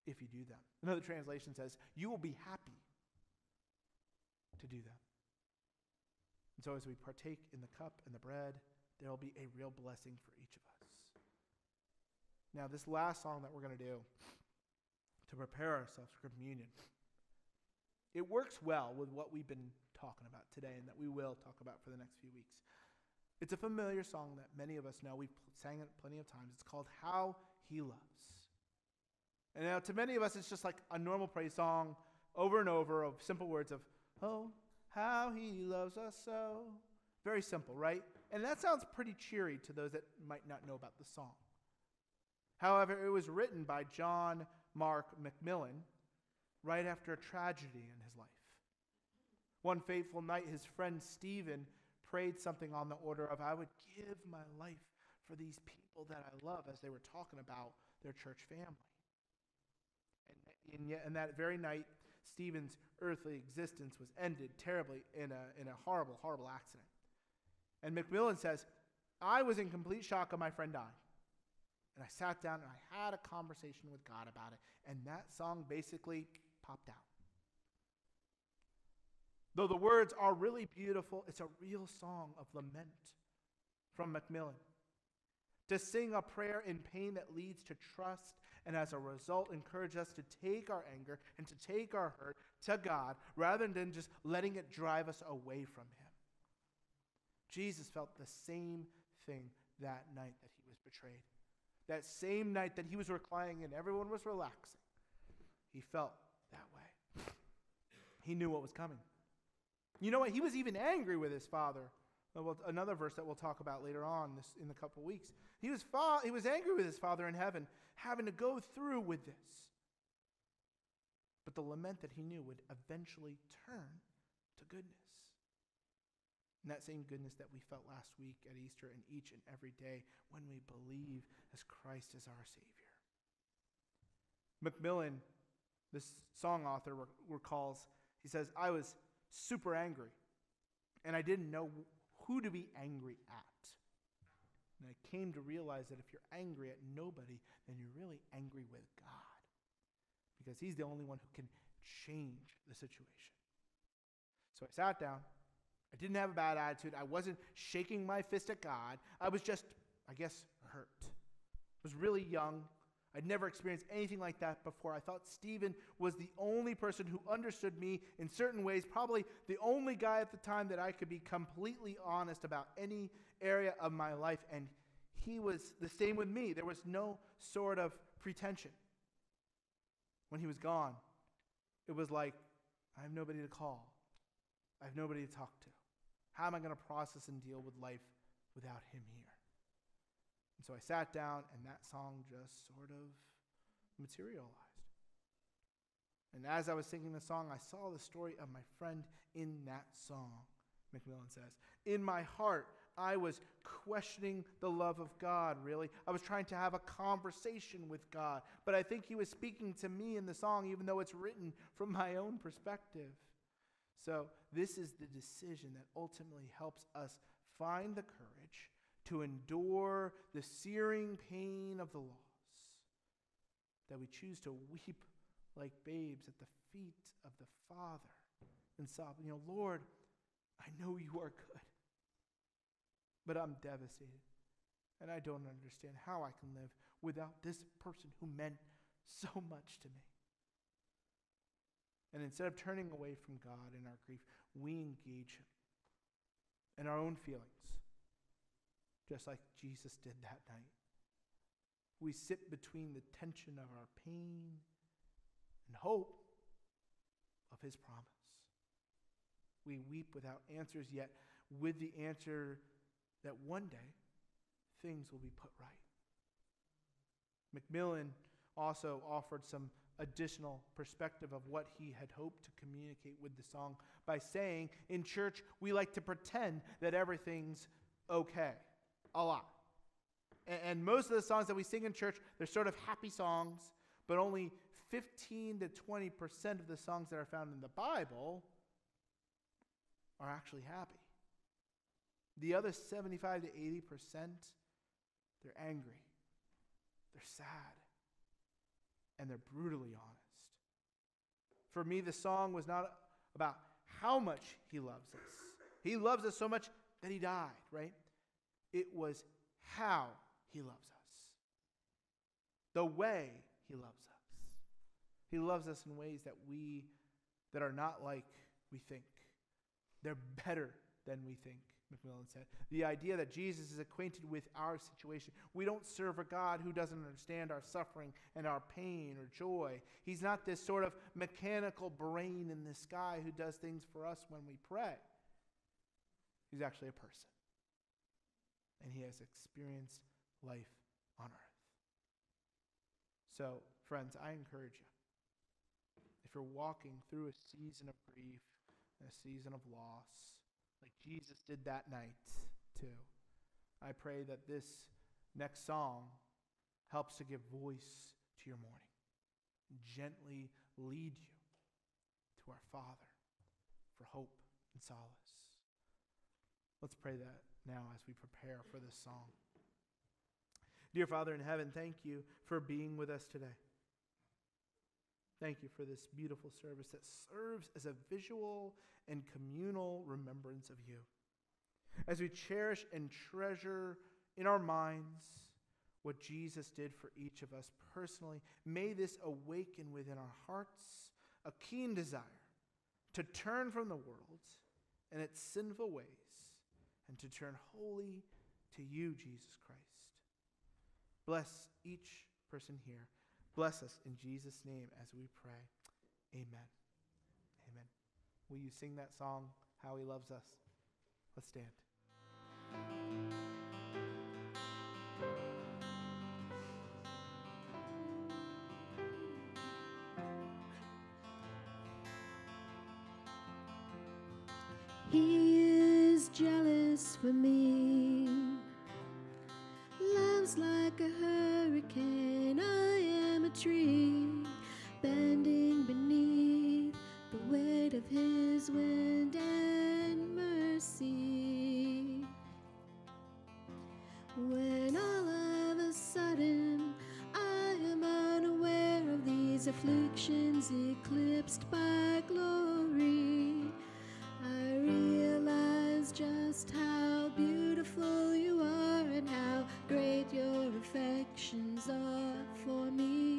if you do them. Another translation says, you will be happy to do them. And so as we partake in the cup and the bread, there will be a real blessing for each of us. Now, this last song that we're going to do to prepare ourselves for communion, it works well with what we've been talking about today and that we will talk about for the next few weeks. It's a familiar song that many of us know. We've sang it plenty of times. It's called How He Loves. And now to many of us, it's just like a normal praise song over and over of simple words of, oh, how he loves us so. Very simple, right? And that sounds pretty cheery to those that might not know about the song. However, it was written by John Mark McMillan right after a tragedy in his life. One fateful night, his friend Stephen prayed something on the order of, I would give my life for these people that I love, as they were talking about their church family. And yet, in that very night, Stephen's earthly existence was ended terribly in a horrible, horrible accident. And McMillan says, I was in complete shock when my friend died. And I sat down and I had a conversation with God about it. And that song basically popped out. Though the words are really beautiful, it's a real song of lament from Macmillan. To sing a prayer in pain that leads to trust, and as a result encourage us to take our anger and to take our hurt to God, rather than just letting it drive us away from him. Jesus felt the same thing that night that he was betrayed. That same night that he was reclining and everyone was relaxing, he felt that way. He knew what was coming. You know what? He was even angry with his father. Another verse that we'll talk about later on this, in a couple weeks. He was angry with his father in heaven, having to go through with this. But the lament that he knew would eventually turn to goodness. And that same goodness that we felt last week at Easter and each and every day when we believe as Christ is our Savior. Macmillan, this song author, recalls, he says, I was super angry, and I didn't know who to be angry at. And I came to realize that if you're angry at nobody, then you're really angry with God, because he's the only one who can change the situation. So I sat down. I didn't have a bad attitude. I wasn't shaking my fist at God. I was just, I guess, hurt. I was really young. I'd never experienced anything like that before. I thought Stephen was the only person who understood me in certain ways, probably the only guy at the time that I could be completely honest about any area of my life, and he was the same with me. There was no sort of pretension. When he was gone, it was like, I have nobody to call. I have nobody to talk to. How am I going to process and deal with life without him here? And so I sat down, and that song just sort of materialized. And as I was singing the song, I saw the story of my friend in that song, McMillan says. In my heart, I was questioning the love of God, really. I was trying to have a conversation with God. But I think he was speaking to me in the song, even though it's written from my own perspective. So this is the decision that ultimately helps us find the courage to endure the searing pain of the loss, that we choose to weep like babes at the feet of the Father and sob, Lord, I know you are good, but I'm devastated, and I don't understand how I can live without this person who meant so much to me. And instead of turning away from God in our grief, we engage him in our own feelings, just like Jesus did that night. We sit between the tension of our pain and hope of his promise. We weep without answers, yet with the answer that one day things will be put right. McMillan also offered some additional perspective of what he had hoped to communicate with the song by saying, in church, we like to pretend that everything's okay, a lot. And most of the songs that we sing in church, they're sort of happy songs, but only 15 to 20% of the songs that are found in the Bible are actually happy. The other 75 to 80%, they're angry, they're sad, and they're brutally honest. For me, the song was not about how much he loves us. He loves us so much that he died, right? It was how he loves us, the way he loves us. He loves us in ways that are not like we think. They're better than we think, McMillan said. The idea that Jesus is acquainted with our situation. We don't serve a God who doesn't understand our suffering and our pain or joy. He's not this sort of mechanical brain in the sky who does things for us when we pray. He's actually a person. And he has experienced life on earth. So, friends, I encourage you, if you're walking through a season of grief, a season of loss, like Jesus did that night too, I pray that this next song helps to give voice to your mourning, gently lead you to our Father for hope and solace. Let's pray that now as we prepare for this song. Dear Father in heaven, thank you for being with us today. Thank you for this beautiful service that serves as a visual and communal remembrance of you, as we cherish and treasure in our minds what Jesus did for each of us personally. May this awaken within our hearts a keen desire to turn from the world and its sinful ways, and to turn wholly to you, Jesus Christ. Bless each person here. Bless us in Jesus' name as we pray. Amen. Amen. Will you sing that song, How He Loves Us? Let's stand. He is jealous for me. Love's like a hurricane. Tree bending beneath the weight of his wind and mercy. When all of a sudden I am unaware of these afflictions eclipsed by glory, I realize just how beautiful you are and how great your affections are for me.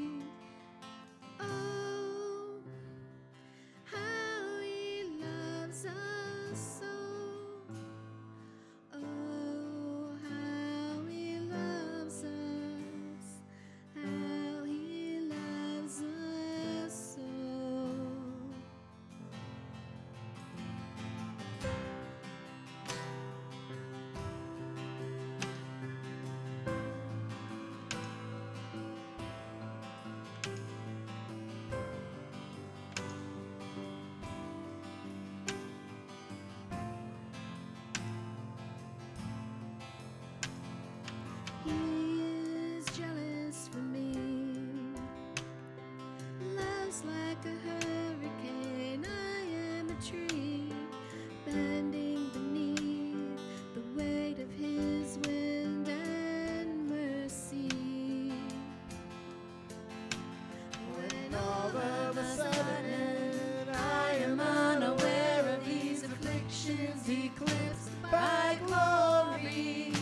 was eclipsed by glory,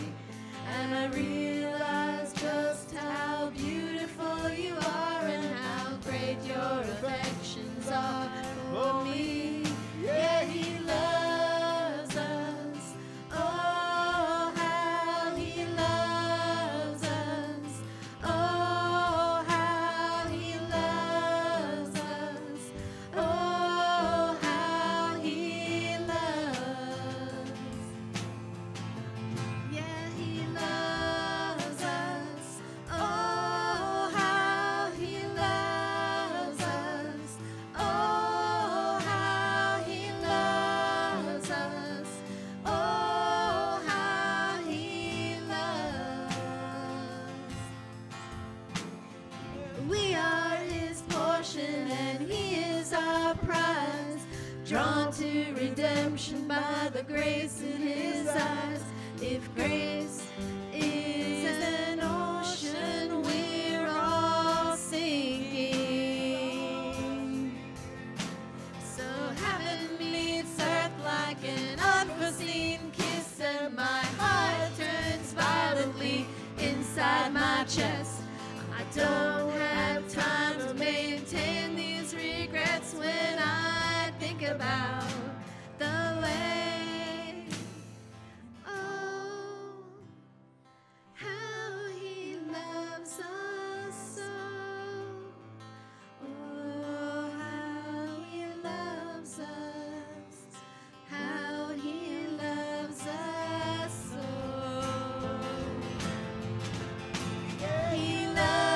and I realized just how beautiful you are and how great your affections are for me. Yeah, He loves us. Oh, how He loves us. Oh, how He loves us. Oh, how He loves. Yeah, He loves us. Oh, how He loves us. Oh, and He is our prize, drawn to redemption by the grace in His eyes. If grace is an ocean, we're all sinking. So heaven meets earth like an unforeseen kiss, and my heart turns violently inside my chest. I don't have time to maintain these regrets when I think about the way. Oh, how He loves us so. Oh, how He loves us. How He loves us so. Yeah, He loves.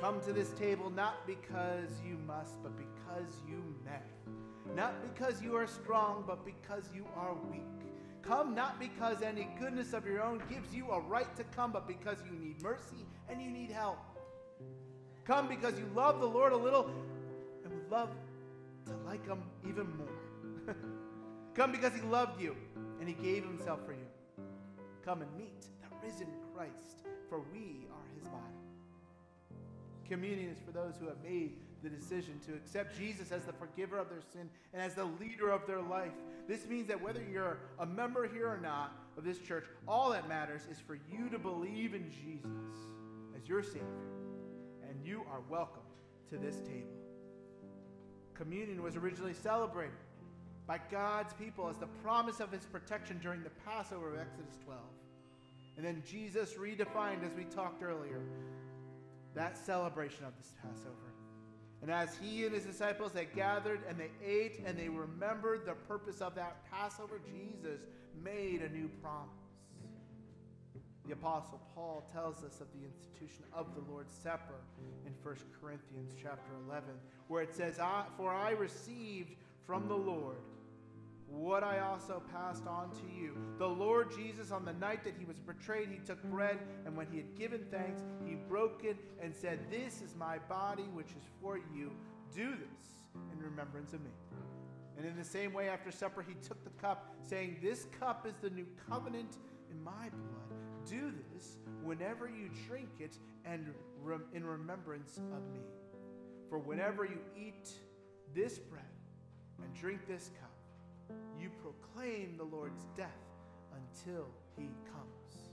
Come to this table not because you must, but because you may. Not because you are strong, but because you are weak. Come not because any goodness of your own gives you a right to come, but because you need mercy and you need help. Come because you love the Lord a little and would love to like Him even more. Come because He loved you and He gave Himself for you. Come and meet the risen Christ, for we are His body. Communion is for those who have made the decision to accept Jesus as the forgiver of their sin and as the leader of their life. This means that whether you're a member here or not of this church, all that matters is for you to believe in Jesus as your Savior, and you are welcome to this table. Communion was originally celebrated by God's people as the promise of His protection during the Passover of Exodus 12. And then Jesus redefined, as we talked earlier, that celebration of this Passover. And as He and His disciples, they gathered and they ate and they remembered the purpose of that Passover, Jesus made a new promise. The Apostle Paul tells us of the institution of the Lord's Supper in 1 Corinthians chapter 11, where it says, "For I received from the Lord what I also passed on to you. The Lord Jesus, on the night that He was betrayed, He took bread, and when He had given thanks, He broke it and said, 'This is my body, which is for you. Do this in remembrance of me.' And in the same way, after supper, He took the cup, saying, 'This cup is the new covenant in my blood. Do this whenever you drink it and in remembrance of me. For whenever you eat this bread and drink this cup, you proclaim the Lord's death until He comes.'"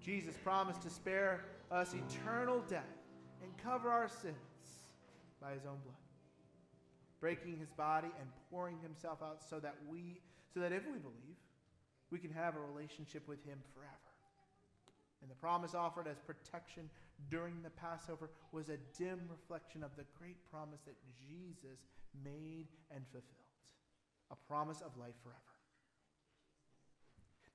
Jesus promised to spare us eternal death and cover our sins by His own blood, breaking His body and pouring Himself out so that if we believe, we can have a relationship with Him forever. And the promise offered as protection during the Passover was a dim reflection of the great promise that Jesus made and fulfilled. A promise of life forever.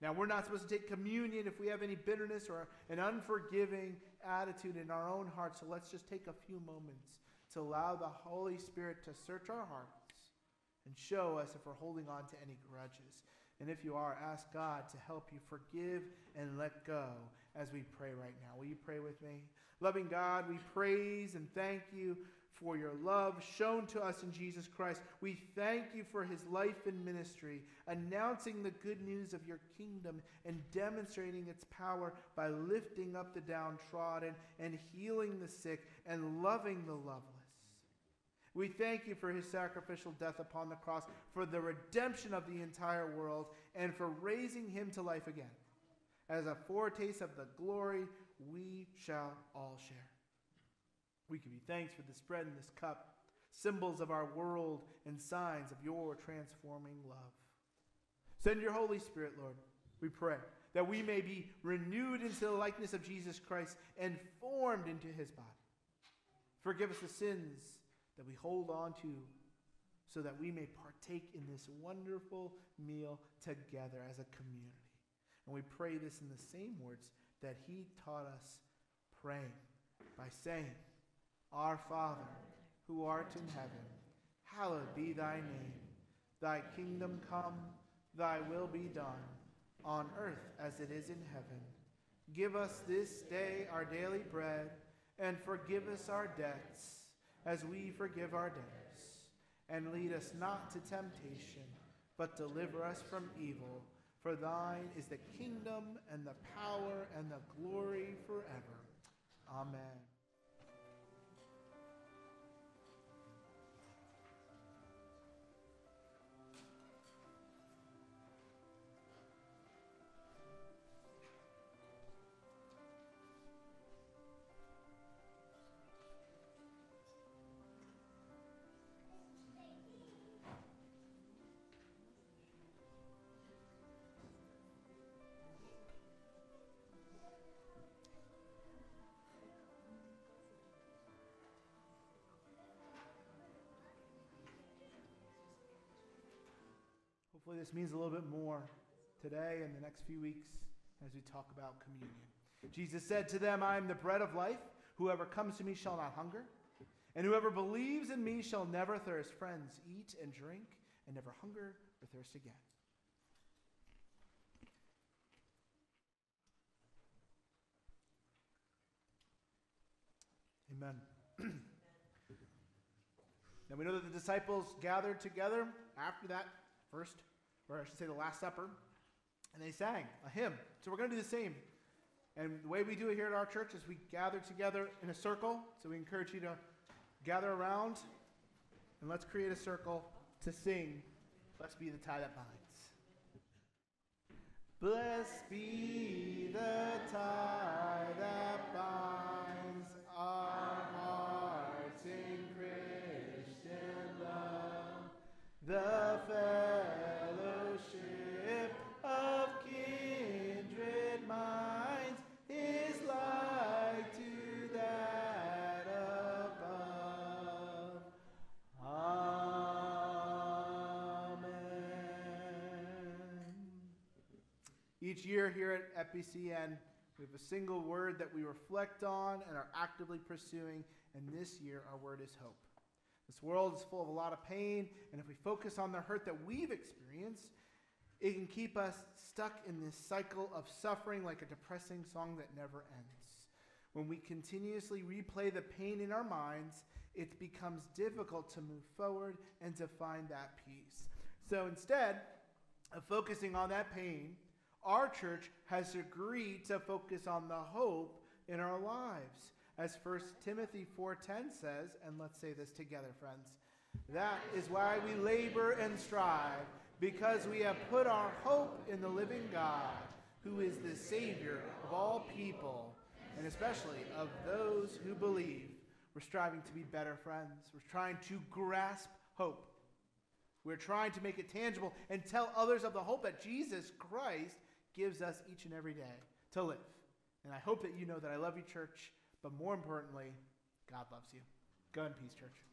Now, we're not supposed to take communion if we have any bitterness or an unforgiving attitude in our own hearts. So let's just take a few moments to allow the Holy Spirit to search our hearts and show us if we're holding on to any grudges. And if you are, ask God to help you forgive and let go as we pray right now. Will you pray with me? Loving God, we praise and thank you for your love shown to us in Jesus Christ. We thank you for his life and ministry, announcing the good news of your kingdom and demonstrating its power by lifting up the downtrodden and healing the sick and loving the loveless. We thank you for his sacrificial death upon the cross, for the redemption of the entire world, and for raising him to life again, as a foretaste of the glory we shall all share. We give you thanks for this bread and this cup, symbols of our world and signs of your transforming love. Send your Holy Spirit, Lord, we pray, that we may be renewed into the likeness of Jesus Christ and formed into his body. Forgive us the sins that we hold on to, so that we may partake in this wonderful meal together as a community. And we pray this in the same words that he taught us praying, by saying, Our Father, who art in heaven, hallowed be thy name. Thy kingdom come, thy will be done, on earth as it is in heaven. Give us this day our daily bread, and forgive us our debts, as we forgive our debtors. And lead us not to temptation, but deliver us from evil. For thine is the kingdom, and the power, and the glory forever. Amen. Hopefully this means a little bit more today and the next few weeks as we talk about communion. Jesus said to them, I am the bread of life. Whoever comes to me shall not hunger, and whoever believes in me shall never thirst. Friends, eat and drink and never hunger or thirst again. Amen. Now we know that the disciples gathered together after that first, or I should say the Last Supper, and they sang a hymn. So we're going to do the same. And the way we do it here at our church is we gather together in a circle. So we encourage you to gather around, and let's create a circle to sing, Blessed Be the Tie That Binds. Blessed be the tie that binds our hearts in Christian love. The fellowship of kindred minds is like to that above. Amen. Each year here at FBCN, we have a single word that we reflect on and are actively pursuing, and this year our word is hope. This world is full of a lot of pain, and if we focus on the hurt that we've experienced, it can keep us stuck in this cycle of suffering like a depressing song that never ends. When we continuously replay the pain in our minds, it becomes difficult to move forward and to find that peace. So instead of focusing on that pain, our church has agreed to focus on the hope in our lives. As 1 Timothy 4:10 says, and let's say this together, friends, that is why we labor and strive, because we have put our hope in the living God, who is the Savior of all people, and especially of those who believe. We're striving to be better, friends. We're trying to grasp hope. We're trying to make it tangible and tell others of the hope that Jesus Christ gives us each and every day to live. And I hope that you know that I love you, church. But more importantly, God loves you. Go in peace, church.